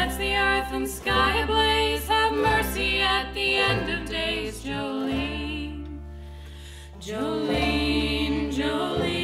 sets the earth and sky ablaze, have mercy at the end of days, Jolene, Jolene, Jolene.